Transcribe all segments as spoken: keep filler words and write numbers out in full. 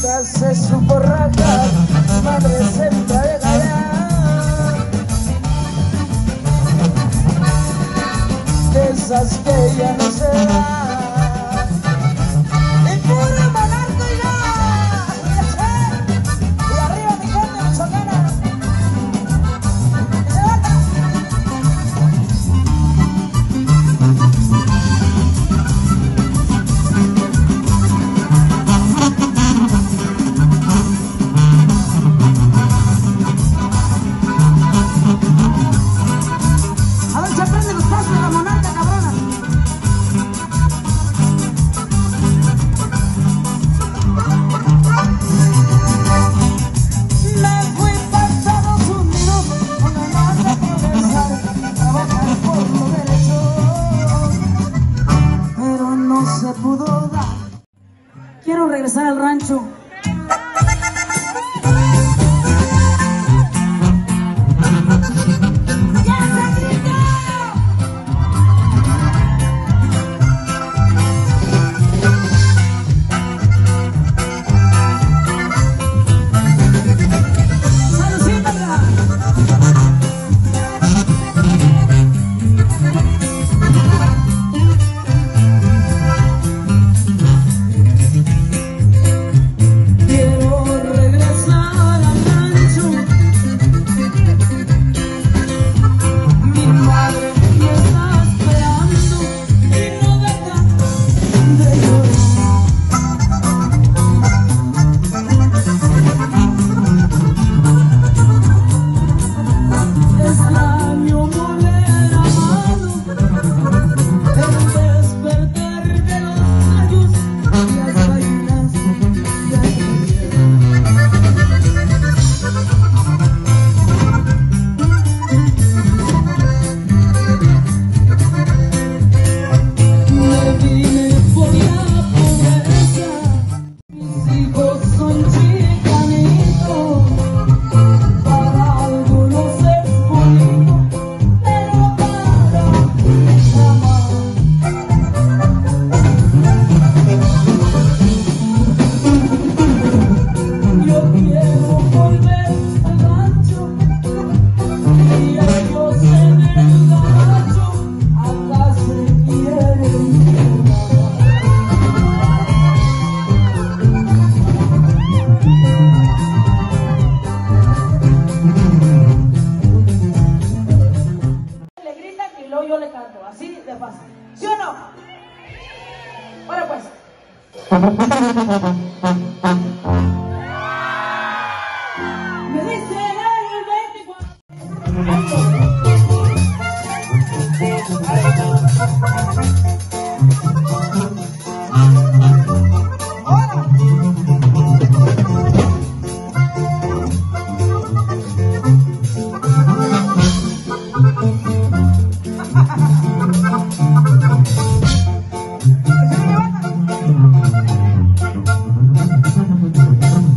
nunca se supo rajar, madre santa de Galeán. De esas que ya no se dan, en puro monarco y ya. Y arriba mi gente michoacana, que se bata. Quiero regresar al rancho. Thank you.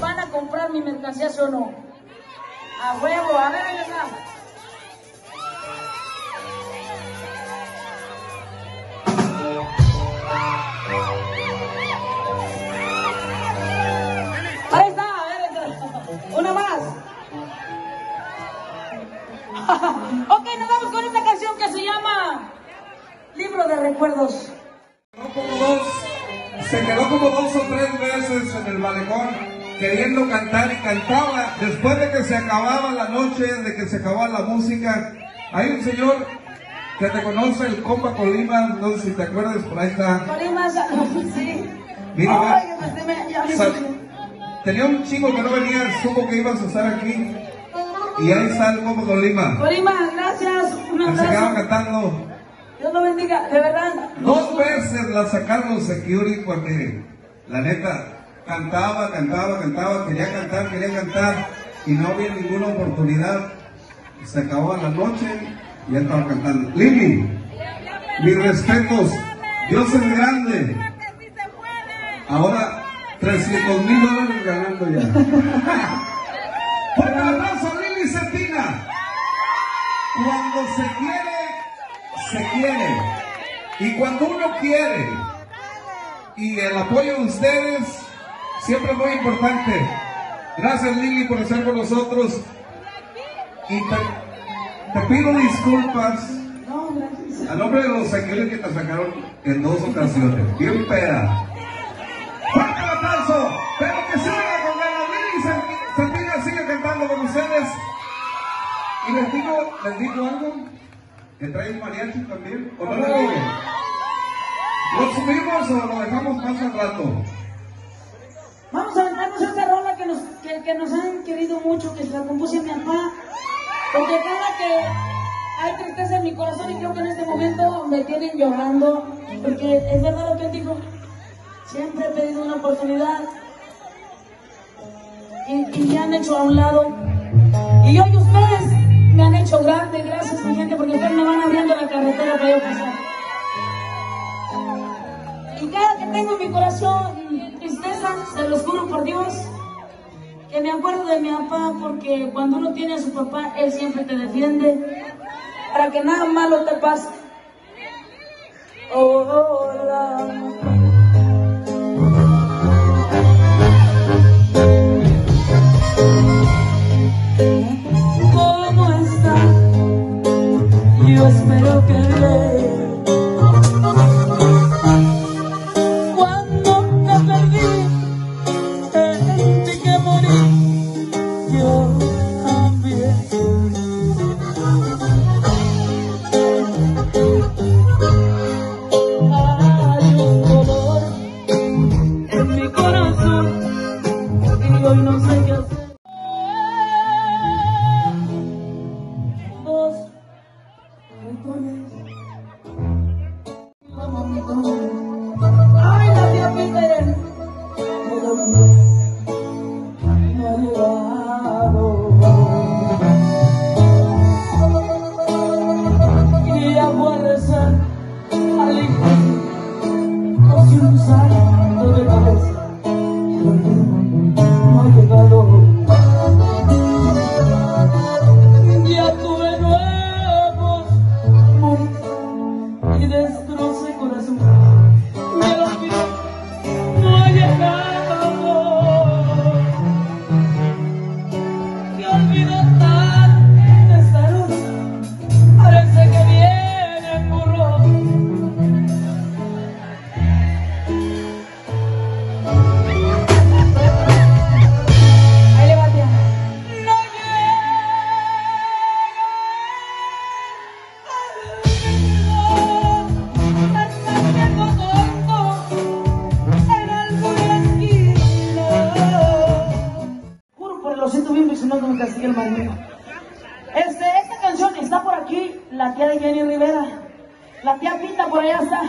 ¿van a comprar mi mercancía o no? A huevo, a ver, regresamos. Ahí está, ahí está. Una más. Ok, nos vamos con esta canción que se llama Libro de Recuerdos. Se quedó como dos o tres veces en el malecón queriendo cantar y cantaba. Después de que se acababa la noche, de que se acababa la música, hay un señor que te conoce, el compa Colima, no sé si te acuerdas, por ahí está. Colima, sí. Mira, ay, pues, me, ya me sal, tenía un chingo que no venía, supo que ibas a estar aquí. Y ahí está el compa Colima. Colima, gracias. Un se quedaba cantando. Dios lo bendiga, de verdad. Dos veces la sacaron los security, pues miren, la neta, cantaba, cantaba, cantaba, quería cantar, quería cantar, y no había ninguna oportunidad. Se acabó la noche y ya estaba cantando. Lili, mis respetos, Dios es grande. Ahora, trescientos mil dólares ganando ya. Por la raza, Lili Zetina, cuando se quiere, se quiere, y cuando uno quiere, y el apoyo de ustedes siempre es muy importante. Gracias, Lili, por estar con nosotros, y te, te pido disculpas a nombre de los aquellos que te sacaron en dos ocasiones, bien peda. ¡Fuerte el aplauso! ¡Pero que siga con ganas! Lili Zetina sigue cantando con ustedes, y les digo, les digo algo. ¿Que trae un mariachi también? ¿O no lo digo? ¿Lo subimos o lo dejamos más al rato? Vamos a aventarnos esta rola que nos, que, que nos han querido mucho, que la compuse mi papá. Porque cada que hay tristeza en mi corazón, y creo que en este momento me tienen llorando, porque es verdad lo que digo. Siempre he pedido una oportunidad y, y me han hecho a un lado. Y hoy ustedes me han hecho grande, gracias mi gente, porque ustedes me van abriendo la carretera para yo pasar. Y cada que tengo en mi corazón tristeza, se los juro por Dios, que me acuerdo de mi papá, porque cuando uno tiene a su papá, él siempre te defiende, para que nada malo te pase. Hola. Yo espero que veas. Cuando me perdí, sentí que morí. Yo también. Hay un dolor en mi corazón y hoy no sé qué hacer. Este, esta canción está por aquí, la tía de Jenny Rivera, la tía Pita por allá está.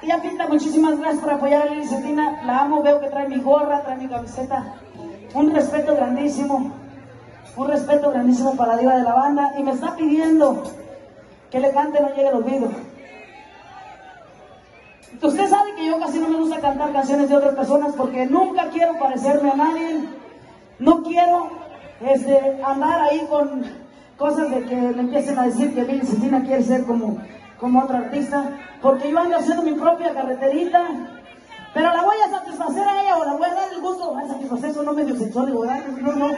Tía Pita, muchísimas gracias por apoyar a Lili Zetina, la amo, veo que trae mi gorra, trae mi camiseta. Un respeto grandísimo, un respeto grandísimo para la diva de la banda, y me está pidiendo que le cante No Llegue el Olvido. Usted sabe que yo casi no me gusta cantar canciones de otras personas porque nunca quiero parecerme a nadie. No quiero este, andar ahí con cosas de que le empiecen a decir que Lili Zetina quiere ser como, como otro artista, porque yo ando haciendo mi propia carreterita, pero la voy a satisfacer a ella o la voy a dar el gusto, voy a satisfacer, eso no es medio sexual, digo, no, no.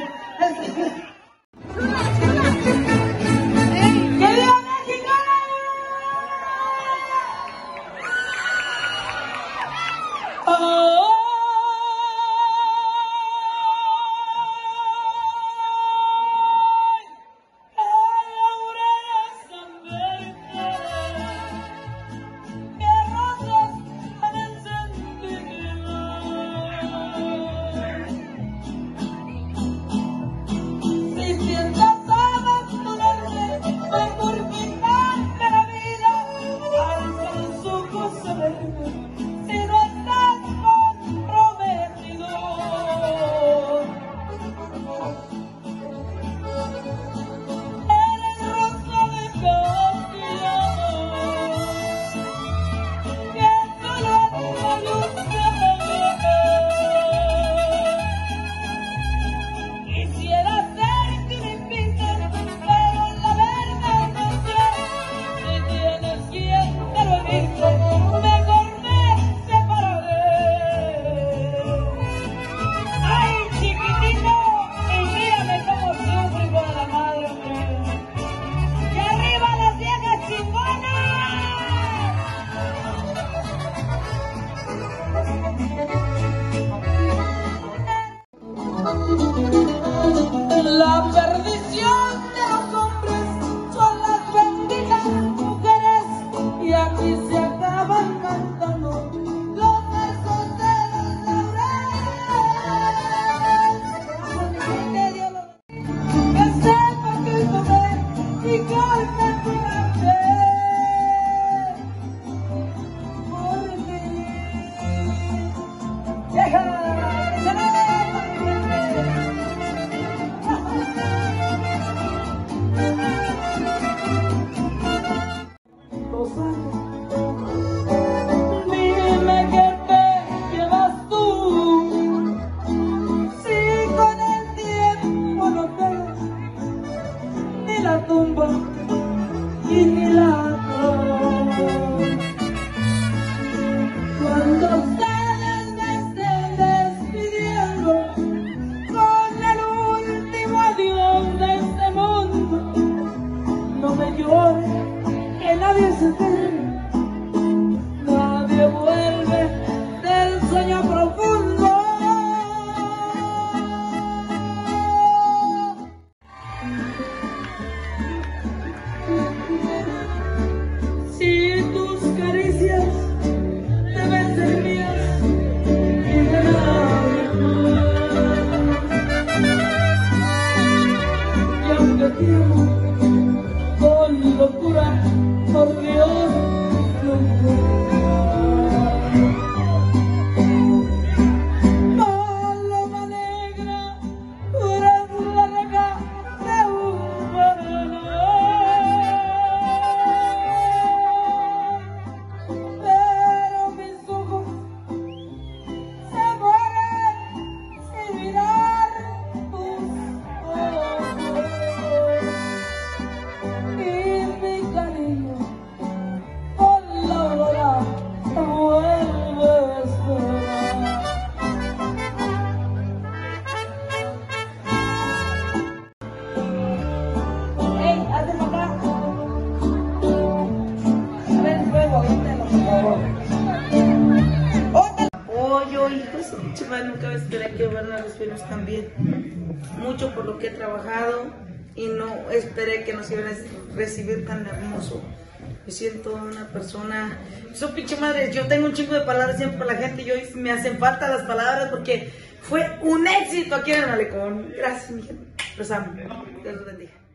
También mucho por lo que he trabajado y no esperé que nos iban a recibir tan hermoso. Me siento una persona, eso pinche madre, yo tengo un chingo de palabras siempre para la gente y hoy me hacen falta las palabras porque fue un éxito aquí en el malecón. Gracias, mi gente, los amo, Dios los bendiga.